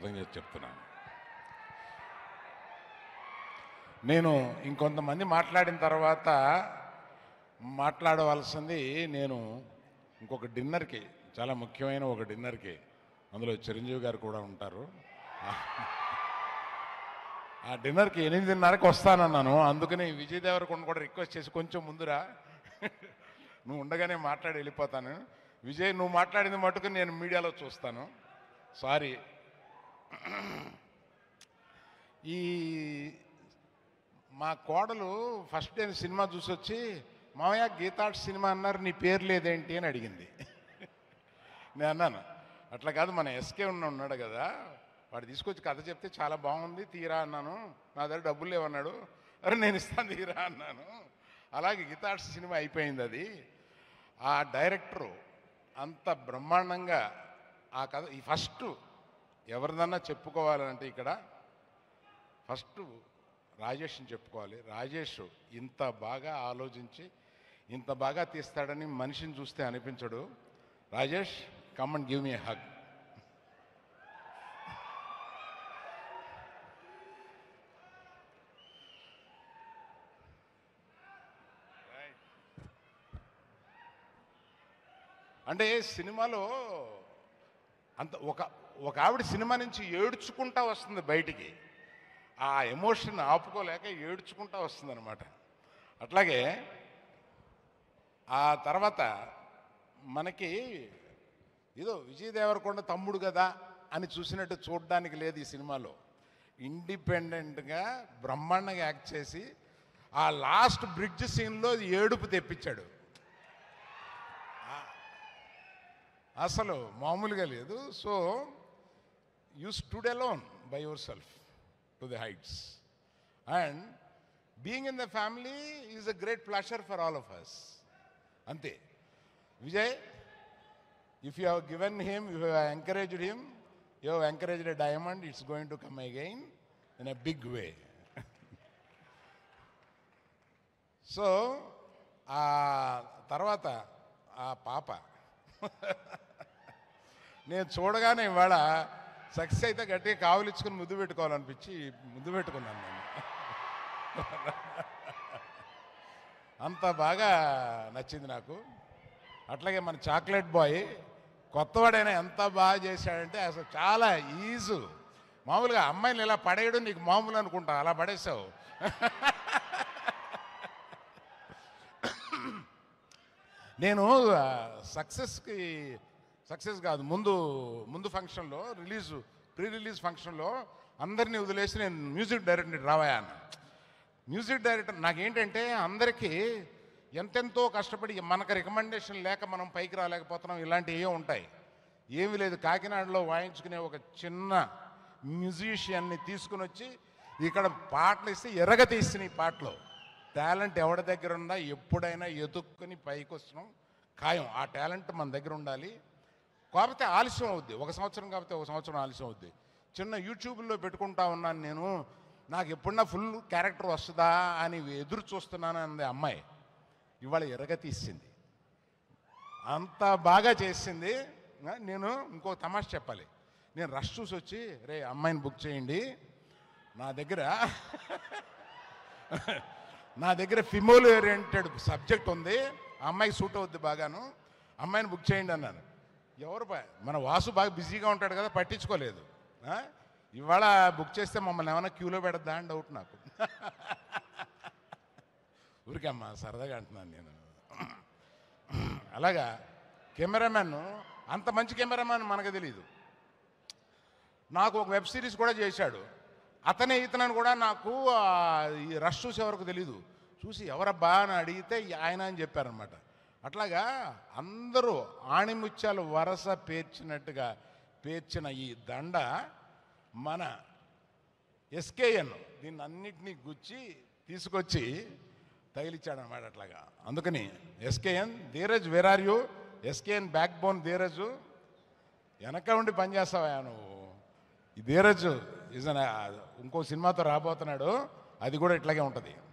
కృతజ్ఞత చెప్తున్నాను. నేను ఇంకొంతమంది మాట్లాడిన తర్వాత మాట్లాడవలసింది, నేను ఇంకొక డిన్నర్కి, చాలా ముఖ్యమైన ఒక డిన్నర్కి, అందులో చిరంజీవి గారు కూడా ఉంటారు, ఆ డిన్నర్కి 8:30కు వస్తానన్నాను. అందుకని విజయ్ దేవరకొండ కూడా రిక్వెస్ట్ చేసి కొంచెం ముందురా, నువ్వు ఉండగానే మాట్లాడి వెళ్ళిపోతాను. విజయ్, నువ్వు మాట్లాడింది మటుకు నేను మీడియాలో చూస్తాను, సారీ. ఈ మా కోడలు ఫస్ట్ డే సినిమా చూసి వచ్చి, మామయ్య గీతా ఆర్ట్స్ సినిమా అన్నారు, నీ పేరు లేదేంటి అని అడిగింది. నేను అన్నాను, అట్లా కాదు, మన ఎస్కే ఉన్నాడు కదా, వాడు తీసుకొచ్చి కథ చెప్తే చాలా బాగుంది తీరా అన్నాను. నా దగ్గర డబ్బులు లేవన్నాడు, అరే నేను ఇస్తాను తీరా అన్నాను. అలాగే గీతా ఆర్ట్స్ సినిమా అయిపోయింది. అది ఆ డైరెక్టరు అంత బ్రహ్మాండంగా ఆ కథ. ఈ ఫస్ట్ ఎవరిదన్నా చెప్పుకోవాలంటే ఇక్కడ ఫస్ట్ రాజేష్ని చెప్పుకోవాలి. రాజేష్ ఇంత బాగా ఆలోచించి ఇంత బాగా తీస్తాడని మనిషిని చూస్తే అనిపించడు. Rajesh, come and give me a hug. అంటే సినిమాలో అంత ఒక ఆవిడ సినిమా నుంచి ఏడ్చుకుంటా వస్తుంది బయటికి, ఆ ఎమోషన్ ఆపుకోలేక ఏడ్చుకుంటా వస్తుంది అనమాట. అట్లాగే ఆ తర్వాత మనకి ఏదో విజయ్ దేవరకొండ తమ్ముడు కదా అని చూసినట్టు చూడడానికి లేదు. ఈ సినిమాలో ఇండిపెండెంట్గా బ్రహ్మాండంగా యాక్ట్ చేసి ఆ లాస్ట్ బ్రిడ్జ్ సీన్లో ఏడుపు తెప్పించాడు. అసలు మామూలుగా లేదు. So you stood alone by yourself to the heights, and being in the family is a great pleasure for all of us. Ante Vijay, if you have given him, you have encouraged him, you have encouraged a diamond, it's going to come again in a big way. So tarvata aa papa ne chodagane ivada success అయితే గట్టిగా కావలిచ్చుకుని ముద్దు పెట్టుకోవాలనిపించి ముద్దు పెట్టుకున్నాను నేను. అంత బాగా నచ్చింది నాకు. అట్లాగే మన చాక్లెట్ బాయ్ కొత్తవాడైనా ఎంత బాగా చేశాడంటే అసలు చాలా ఈజీ. మామూలుగా అమ్మాయిని ఇలా పడేయడం నీకు మామూలు అనుకుంటా, అలా పడేసావు. నేను సక్సెస్ కాదు, ముందు ఫంక్షన్లో ప్రీ రిలీజ్ ఫంక్షన్లో అందరినీ వదిలేసి నేను మ్యూజిక్ డైరెక్టర్ని రావాయా అన్న. మ్యూజిక్ డైరెక్టర్ నాకేంటంటే అందరికీ ఎంతెంతో కష్టపడి మనకు రికమెండేషన్ లేక మనం పైకి రాలేకపోతున్నాం, ఇలాంటివి ఏవో ఉంటాయి. ఏమీ లేదు, కాకినాడలో వాయించుకునే ఒక చిన్న మ్యూజిషియన్ని తీసుకుని వచ్చి ఇక్కడ పాటలు ఇస్తే ఎర్రగా తీసిన ఈ పాటలో టాలెంట్ ఎవరి దగ్గర ఉందా ఎప్పుడైనా ఎదుక్కుని పైకి వస్తున్నాం ఖాయం. ఆ టాలెంట్ మన దగ్గర ఉండాలి, కాకపోతే ఆలస్యం అవుద్ది, ఒక సంవత్సరం ఆలస్యం అవుద్ది. చిన్న యూట్యూబ్లో పెట్టుకుంటా ఉన్నాను నేను, నాకు ఎప్పుడన్నా ఫుల్ క్యారెక్టర్ వస్తుందా అని ఎదురు చూస్తున్నాను అంది అమ్మాయి. ఇవాళ ఎర్రగా తీసింది, అంత బాగా చేసింది. నేను ఇంకో తమాష చెప్పాలి. నేను రష్ చూసి వచ్చి, రే అమ్మాయిని బుక్ చేయండి, నా దగ్గర ఫిమోల్ ఓరియంటెడ్ సబ్జెక్ట్ ఉంది, ఆ అమ్మాయికి సూట్ అవుద్ది బాగాను, అమ్మాయిని బుక్ చేయండి అన్నాను. ఎవరు మన వాసు బాగా బిజీగా ఉంటాడు కదా, పట్టించుకోలేదు. ఇవాళ బుక్ చేస్తే మమ్మల్ని ఏమైనా క్యూలో పెడద్దా అని డౌట్ నాకు. ఊరికమ్మా సరదాగా అంటున్నాను నేను. అలాగా కెమెరామ్యాన్, అంత మంచి కెమెరామ్యాన్ మనకు తెలీదు. నాకు ఒక వెబ్ సిరీస్ కూడా చేశాడు అతనే, ఇతనని కూడా నాకు ఈ రష్ చూసే వరకు తెలీదు. చూసి ఎవరబ్బా అని అడిగితే ఆయన అని చెప్పారనమాట. అట్లాగా అందరూ ఆణిముత్యాలు వరస పేర్చినట్టుగా పేర్చిన ఈ దండ మన ఎస్కేఎన్ దీన్ని అన్నిటినీ గుచ్చి తీసుకొచ్చి తగిలిచ్చాడనమాట. అట్లాగా అందుకని SKN, Dheeraj where are you, SKN backbone Dheeraj, వెనక ఉండి పనిచేస్తావా నువ్వు. ఈ ధీరజ్ ఇంకో సినిమాతో రాబోతున్నాడు, అది కూడా ఇట్లాగే ఉంటుంది.